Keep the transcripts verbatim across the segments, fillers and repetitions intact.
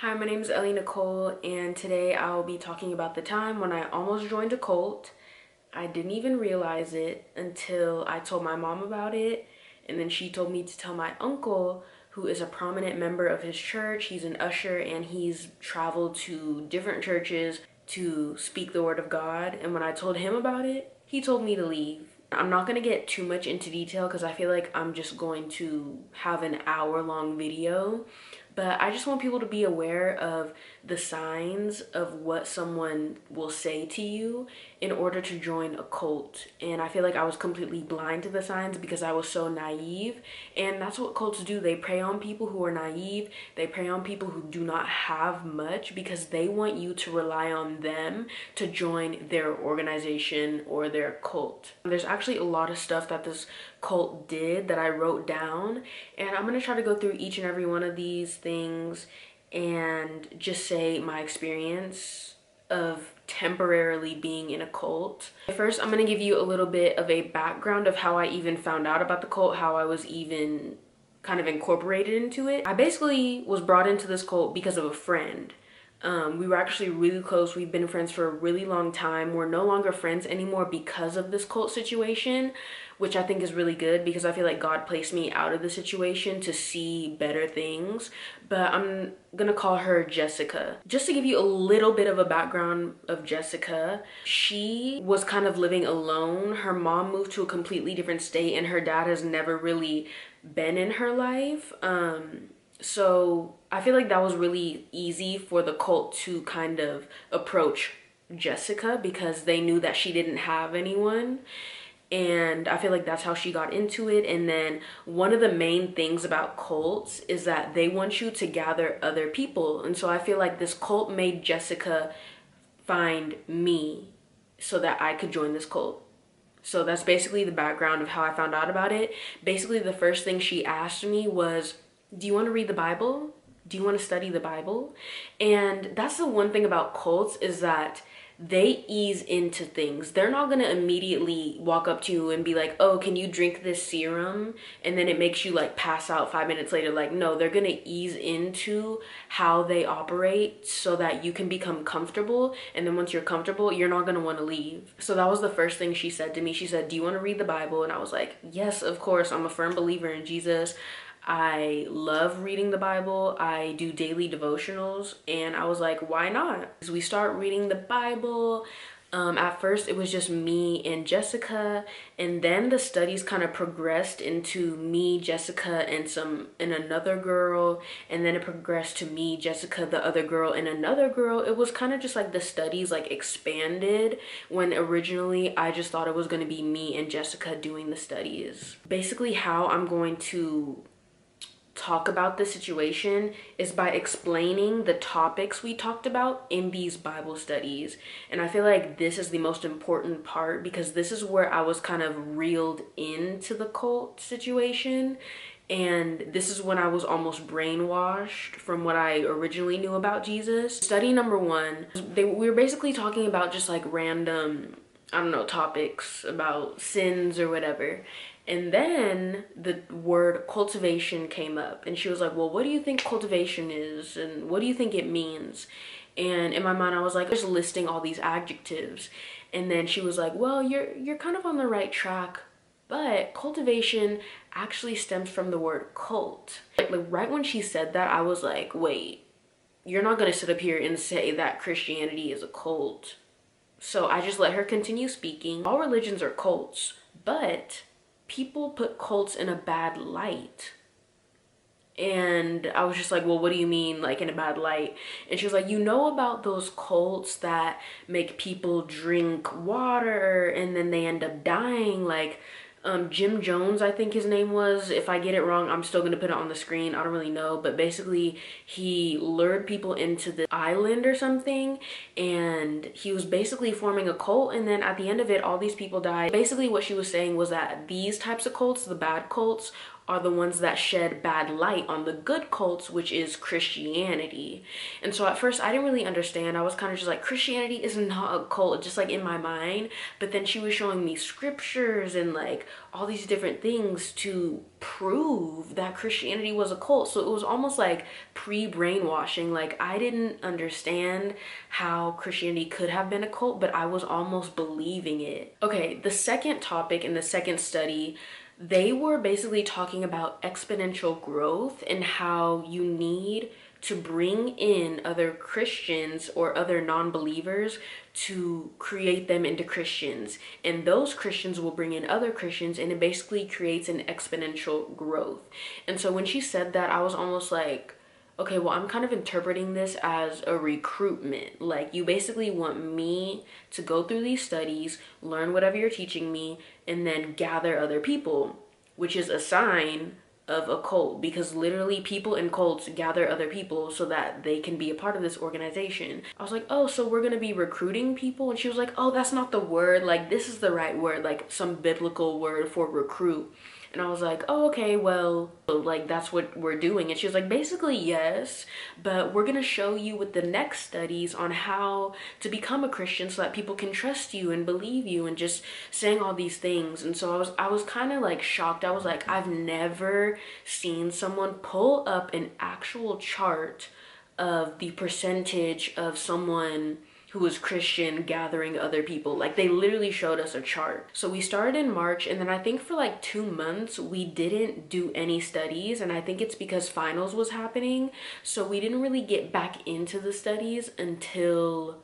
Hi, my name is Ellie Nicole, and today I'll be talking about the time when I almost joined a cult. I didn't even realize it until I told my mom about it, and then she told me to tell my uncle, who is a prominent member of his church. He's an usher, and he's traveled to different churches to speak the word of God. And when I told him about it, he told me to leave. I'm not going to get too much into detail because I feel like I'm just going to have an hour-long video. But I just want people to be aware of the signs of what someone will say to you in order to join a cult. And I feel like I was completely blind to the signs because I was so naive. And that's what cults do. They prey on people who are naive. They prey on people who do not have much because they want you to rely on them to join their organization or their cult. There's actually a lot of stuff that this cult did that I wrote down. And I'm going to try to go through each and every one of these things and just say my experience of temporarily being in a cult. First, I'm going to give you a little bit of a background of how I even found out about the cult, how I was even kind of incorporated into it. I basically was brought into this cult because of a friend. Um, we were actually really close. We've been friends for a really long time. We're no longer friends anymore because of this cult situation, which I think is really good because I feel like God placed me out of the situation to see better things. But I'm gonna call her Jessica. Just to give you a little bit of a background of Jessica, she was kind of living alone. Her mom moved to a completely different state and her dad has never really been in her life. Um, so I feel like that was really easy for the cult to kind of approach Jessica because they knew that she didn't have anyone. And I feel like that's how she got into it. And then one of the main things about cults is that they want you to gather other people. And so I feel like this cult made Jessica find me so that I could join this cult. So that's basically the background of how I found out about it. Basically, the first thing she asked me was, "Do you want to read the Bible? Do you want to study the Bible?" And that's the one thing about cults is that they ease into things. They're not going to immediately walk up to you and be like, "Oh, can you drink this serum?" And then it makes you like pass out five minutes later. Like, no, they're going to ease into how they operate so that you can become comfortable. And then once you're comfortable, you're not going to want to leave. So that was the first thing she said to me. She said, "Do you want to read the Bible?" And I was like, yes, of course. I'm a firm believer in Jesus. I love reading the Bible. I do daily devotionals. And I was like, why not? As we start reading the Bible, um, at first it was just me and Jessica. And then the studies kind of progressed into me, Jessica, and some and another girl. And then it progressed to me, Jessica, the other girl, and another girl. It was kind of just like the studies like expanded when originally I just thought it was going to be me and Jessica doing the studies. Basically how I'm going to talk about the situation is by explaining the topics we talked about in these Bible studies. And I feel like this is the most important part because this is where I was kind of reeled into the cult situation. And this is when I was almost brainwashed from what I originally knew about Jesus. Study number one, they, we were basically talking about just like random, I don't know, topics about sins or whatever. And then the word cultivation came up and she was like, "Well, what do you think cultivation is and what do you think it means?" And in my mind, I was like, just listing all these adjectives. And then she was like, "Well, you're, you're kind of on the right track, but cultivation actually stems from the word cult." Like, like right when she said that, I was like, wait, you're not gonna sit up here and say that Christianity is a cult. So I just let her continue speaking. All religions are cults, but people put cults in a bad light. And I was just like, "Well, what do you mean, like, in a bad light?" And she was like, "You know about those cults that make people drink water and then they end up dying? Like, um, Jim Jones, I think his name was. If I get it wrong, I'm still gonna put it on the screen. I don't really know. But basically, he lured people into the island or something. And he was basically forming a cult. And then at the end of it, all these people died." Basically, what she was saying was that these types of cults, the bad cults, are the ones that shed bad light on the good cults, which is Christianity. And so at first I didn't really understand. I was kind of just like, Christianity is not a cult, just like in my mind. But then she was showing me scriptures and like all these different things to prove that Christianity was a cult. So it was almost like pre-brainwashing. Like I didn't understand how Christianity could have been a cult, but I was almost believing it. Okay, the second topic in the second study, they were basically talking about exponential growth and how you need to bring in other Christians or other non-believers to create them into Christians. And those Christians will bring in other Christians, and it basically creates an exponential growth. And so when she said that, I was almost like, okay, well, I'm kind of interpreting this as a recruitment. Like, you basically want me to go through these studies, learn whatever you're teaching me, and then gather other people, which is a sign of a cult, because literally people in cults gather other people so that they can be a part of this organization. I was like, oh, so we're gonna be recruiting people? And she was like, oh, that's not the word. Like, this is the right word, like some biblical word for recruit. And I was like, oh, okay, well, like that's what we're doing. And she was like, basically, yes, but we're gonna show you with the next studies on how to become a Christian so that people can trust you and believe you, and just saying all these things. And so I was, I was kind of like shocked. I was like, I've never seen someone pull up an actual chart of the percentage of someone who was Christian gathering other people. Like, they literally showed us a chart. So we started in March, and then I think for like two months we didn't do any studies, and I think it's because finals was happening, so we didn't really get back into the studies until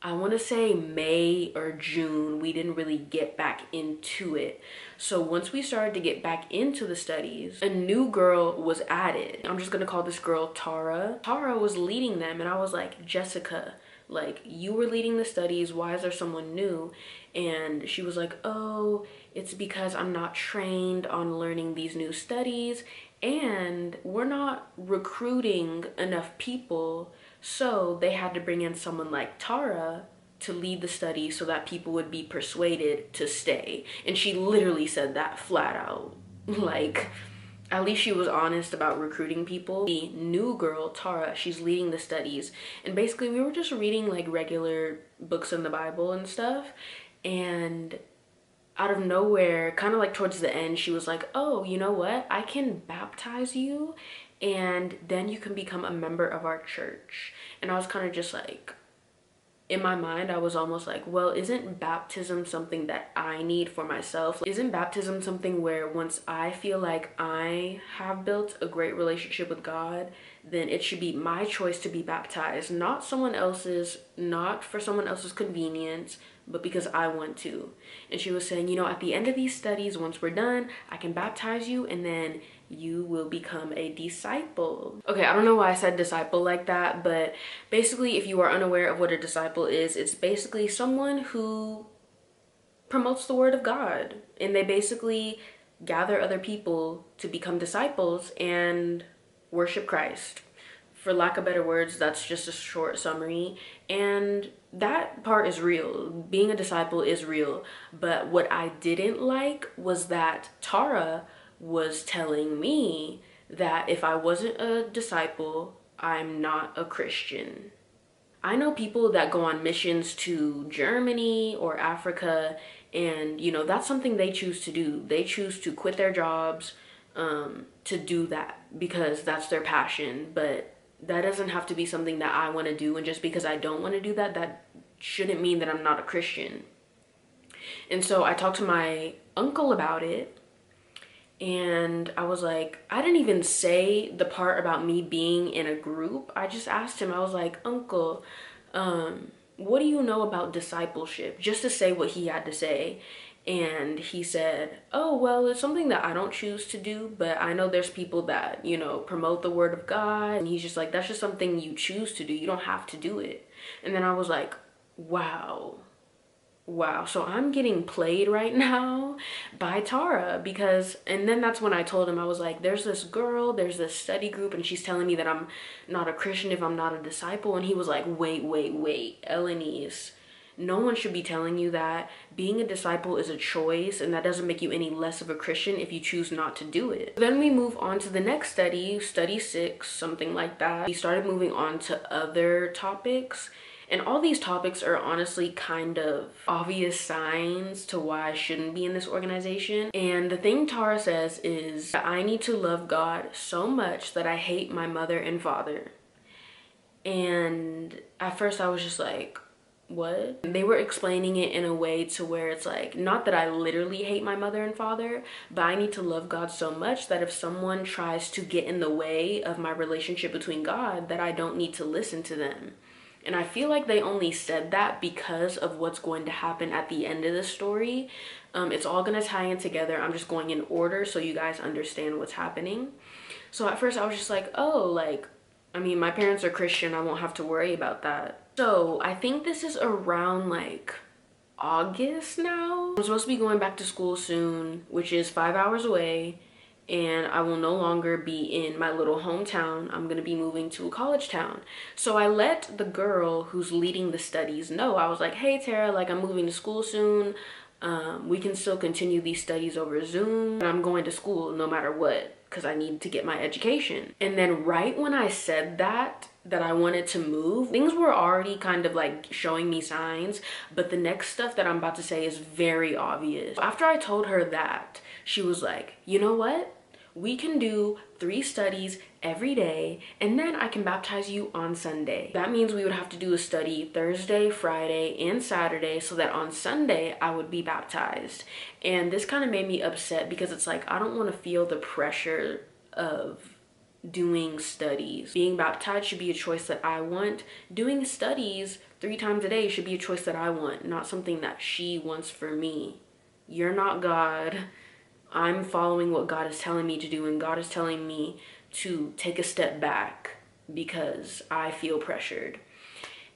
I want to say May or June. We didn't really get back into it. So once we started to get back into the studies, a new girl was added. I'm just gonna call this girl Tara. Tara was leading them, and I was like, Jessica, like, you were leading the studies, why is there someone new? And she was like, oh, it's because I'm not trained on learning these new studies, and we're not recruiting enough people, so they had to bring in someone like Tara to lead the study so that people would be persuaded to stay. And she literally said that flat out. Like, at least she was honest about recruiting people. The new girl, Tara, she's leading the studies. And basically we were just reading like regular books in the Bible and stuff. And out of nowhere, kind of like towards the end, she was like, oh, you know what? I can baptize you, and then you can become a member of our church. And I was kind of just like, in my mind, I was almost like, well, isn't baptism something that I need for myself? Like, isn't baptism something where once I feel like I have built a great relationship with God, then it should be my choice to be baptized, not someone else's, not for someone else's convenience, but because I want to. And she was saying, you know, at the end of these studies, once we're done, I can baptize you, and then you will become a disciple. Okay, I don't know why I said disciple like that, but basically, if you are unaware of what a disciple is, it's basically someone who promotes the word of God, and they basically gather other people to become disciples and worship Christ. For lack of better words, that's just a short summary, and that part is real. Being a disciple is real. But what I didn't like was that Tara was telling me that if I wasn't a disciple, I'm not a Christian. I know people that go on missions to Germany or Africa, and you know, that's something they choose to do. They choose to quit their jobs um, to do that because that's their passion. But that doesn't have to be something that I want to do, and just because I don't want to do that, that shouldn't mean that I'm not a Christian. And so I talked to my uncle about it, and I was like, I didn't even say the part about me being in a group. I just asked him, I was like, Uncle, um, what do you know about discipleship? Just to say what he had to say. And he said, oh, well, it's something that I don't choose to do, but I know there's people that, you know, promote the word of God. And he's just like, that's just something you choose to do. You don't have to do it. And then I was like, wow. Wow, so I'm getting played right now by Tara, because, and then that's when I told him, I was like, there's this girl, there's this study group, and she's telling me that I'm not a Christian if I'm not a disciple. And he was like, wait, wait, wait, Elenice, No one should be telling you that. Being a disciple is a choice, and that doesn't make you any less of a Christian if you choose not to do it. Then we move on to the next study, study six, something like that. We started moving on to other topics. And all these topics are honestly kind of obvious signs to why I shouldn't be in this organization. And the thing Tara says is that I need to love God so much that I hate my mother and father. And at first I was just like, what? They were explaining it in a way to where it's like, not that I literally hate my mother and father, but I need to love God so much that if someone tries to get in the way of my relationship between God, that I don't need to listen to them. And I feel like they only said that because of what's going to happen at the end of the story. Um, it's all gonna tie in together. I'm just going in order so you guys understand what's happening. So at first I was just like, oh, like, I mean, my parents are Christian. I won't have to worry about that. So I think this is around like August now. I'm supposed to be going back to school soon, which is five hours away. And I will no longer be in my little hometown. I'm gonna be moving to a college town. So I let the girl who's leading the studies know. I was like, hey Tara, like I'm moving to school soon. Um, we can still continue these studies over Zoom. And I'm going to school no matter what, because I need to get my education. And then right when I said that, that I wanted to move, things were already kind of like showing me signs, but the next stuff that I'm about to say is very obvious. After I told her that, she was like, you know what? We can do three studies every day, and then I can baptize you on Sunday. That means we would have to do a study Thursday, Friday, and Saturday so that on Sunday I would be baptized. And this kind of made me upset because it's like, I don't want to feel the pressure of doing studies. Being baptized should be a choice that I want. Doing studies three times a day should be a choice that I want, not something that she wants for me. You're not God. I'm following what God is telling me to do, and God is telling me to take a step back because I feel pressured.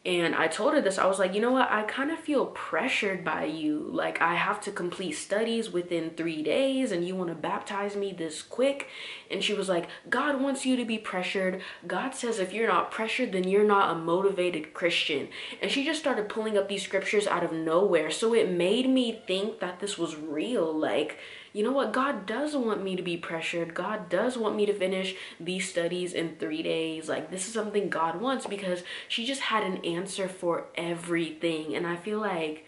And I told her this. I was like, you know what? I kind of feel pressured by you. Like, I have to complete studies within three days and you want to baptize me this quick. And she was like, God wants you to be pressured. God says if you're not pressured, then you're not a motivated Christian. And she just started pulling up these scriptures out of nowhere. So it made me think that this was real. Like, you know what? God does want me to be pressured. God does want me to finish these studies in three days. Like, this is something God wants, because she just had an answer for everything. And I feel like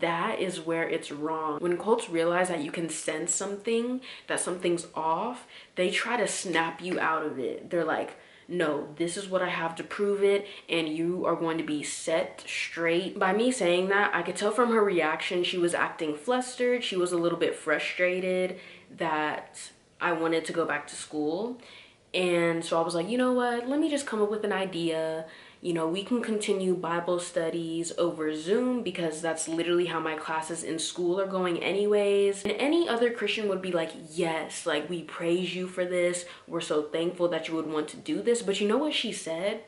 that is where it's wrong. When cults realize that you can sense something, that something's off, they try to snap you out of it. They're like, no, this is what I have to prove it, and you are going to be set straight. By me saying that, I could tell from her reaction she was acting flustered. She was a little bit frustrated that I wanted to go back to school. And so I was like, you know what, let me just come up with an idea. You know, we can continue Bible studies over Zoom, because that's literally how my classes in school are going anyways. And any other Christian would be like, yes, like, we praise you for this. We're so thankful that you would want to do this. But you know what she said?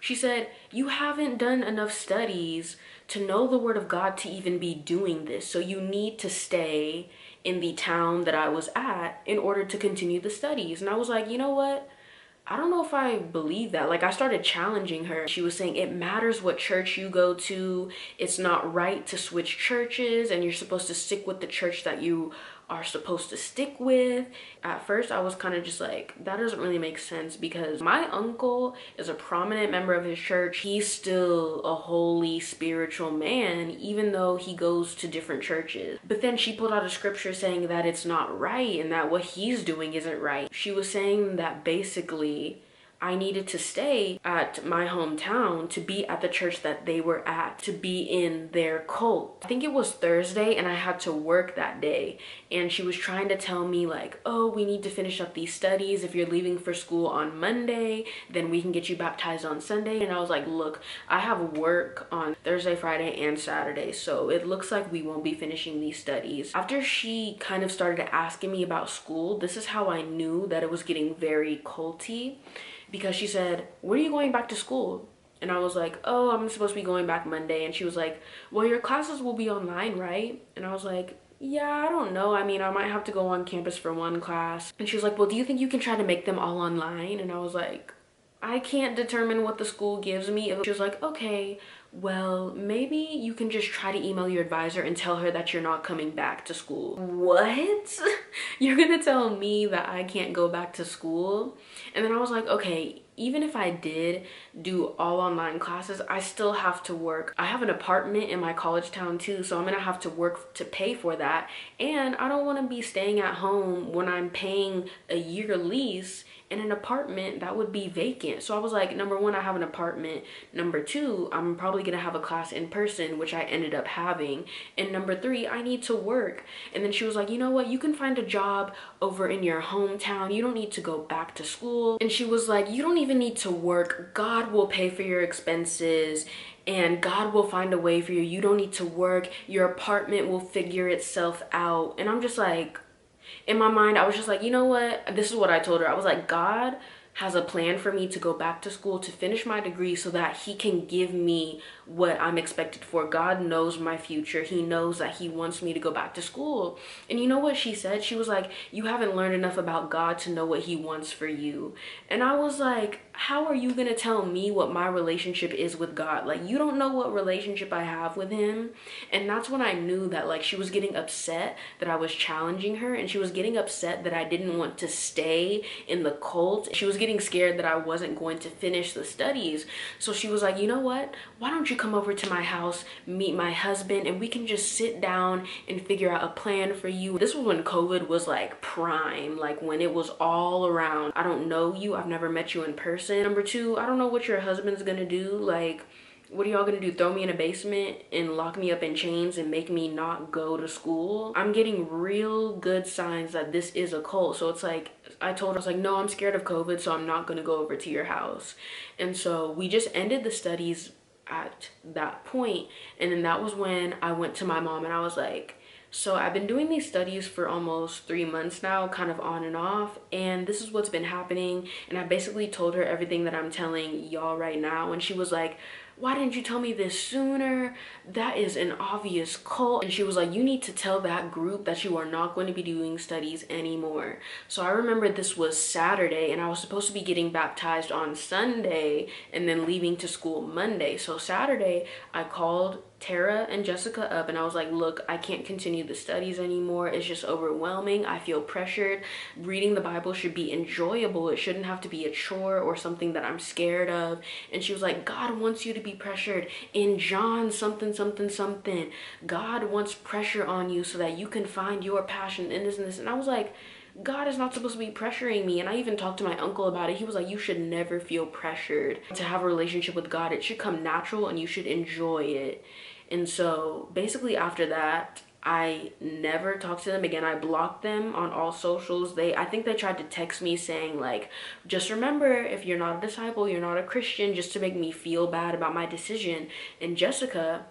She said, you haven't done enough studies to know the word of God to even be doing this. So you need to stay in the town that I was at in order to continue the studies. And I was like, you know what? I don't know if I believe that. Like, I started challenging her. She was saying it matters what church you go to. It's not right to switch churches, and you're supposed to stick with the church that you are supposed to stick with. At first, I was kind of just like, that doesn't really make sense, because my uncle is a prominent member of his church. He's still a holy, spiritual man, even though he goes to different churches. But then she pulled out a scripture saying that it's not right and that what he's doing isn't right. She was saying that basically I needed to stay at my hometown to be at the church that they were at, to be in their cult. I think it was Thursday and I had to work that day. And she was trying to tell me like, oh, we need to finish up these studies. If you're leaving for school on Monday, then we can get you baptized on Sunday. And I was like, look, I have work on Thursday, Friday, and Saturday. So it looks like we won't be finishing these studies. After she kind of started asking me about school, this is how I knew that it was getting very culty. Because she said, when are you going back to school? And I was like, oh, I'm supposed to be going back Monday. And she was like, well, your classes will be online, right? And I was like, yeah, I don't know. I mean, I might have to go on campus for one class. And she was like, well, do you think you can try to make them all online? And I was like, I can't determine what the school gives me. She was like, okay, well, maybe you can just try to email your advisor and tell her that you're not coming back to school. What? You're gonna tell me that I can't go back to school? And then I was like, okay, even if I did do all online classes, I still have to work. I have an apartment in my college town too, so I'm gonna have to work to pay for that. And I don't wanna be staying at home when I'm paying a year lease in an apartment that would be vacant. So I was like, number one, I have an apartment. Number two, I'm probably gonna have a class in person, which I ended up having. And number three, I need to work. And then she was like, you know what? You can find a job over in your hometown. You don't need to go back to school. And she was like, you don't even need to work. God will pay for your expenses and God will find a way for you. You don't need to work. Your apartment will figure itself out. And I'm just like, in my mind, I was just like, you know what? This is what I told her. I was like, God has a plan for me to go back to school to finish my degree so that he can give me what I'm expected for. God knows my future. He knows that he wants me to go back to school. And you know what she said? She was like, you haven't learned enough about God to know what he wants for you. And I was like, how are you gonna tell me what my relationship is with God? Like, you don't know what relationship I have with him. And that's when I knew that, like, she was getting upset that I was challenging her, and she was getting upset that I didn't want to stay in the cult. She was getting scared that I wasn't going to finish the studies. So she was like, you know what? Why don't you come over to my house, meet my husband, and we can just sit down and figure out a plan for you. This was when COVID was like prime, like when it was all around. I don't know you. I've never met you in person. Number two, I don't know what your husband's gonna do. Like, what are y'all gonna do? Throw me in a basement and lock me up in chains and make me not go to school? I'm getting real good signs that this is a cult. So it's like, I told her, I was like, no, I'm scared of COVID, so I'm not gonna go over to your house. And so we just ended the studies at that point. And then that was when I went to my mom and I was like, so I've been doing these studies for almost three months now, kind of on and off, and this is what's been happening. And I basically told her everything that I'm telling y'all right now. And she was like, why didn't you tell me this sooner? That is an obvious cult. And she was like, you need to tell that group that you are not going to be doing studies anymore. So I remember this was Saturday and I was supposed to be getting baptized on Sunday and then leaving to school Monday. So Saturday, I called Tara and Jessica up and I was like, look, I can't continue the studies anymore. It's just overwhelming. I feel pressured. Reading the Bible should be enjoyable. It shouldn't have to be a chore or something that I'm scared of. And she was like, God wants you to be pressured. In John something something something, God wants pressure on you so that you can find your passion in this and this. And I was like, God is not supposed to be pressuring me. And I even talked to my uncle about it. He was like, you should never feel pressured to have a relationship with God. It should come natural and you should enjoy it. And so basically after that, I never talked to them again. I blocked them on all socials. They, I think they tried to text me saying like, just remember, if you're not a disciple, you're not a Christian, just to make me feel bad about my decision. And Jessica,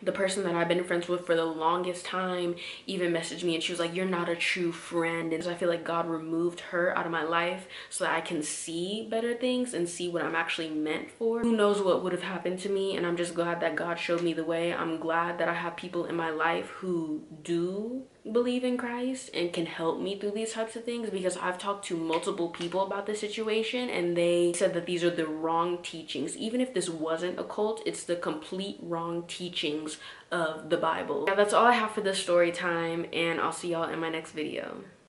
the person that I've been friends with for the longest time, even messaged me and she was like, you're not a true friend. And so I feel like God removed her out of my life so that I can see better things and see what I'm actually meant for. Who knows what would have happened to me, and I'm just glad that God showed me the way. I'm glad that I have people in my life who do believe in Christ and can help me through these types of things, because I've talked to multiple people about this situation and they said that these are the wrong teachings. Even if this wasn't a cult, it's the complete wrong teachings of the Bible. Now that's all I have for this story time, and I'll see y'all in my next video.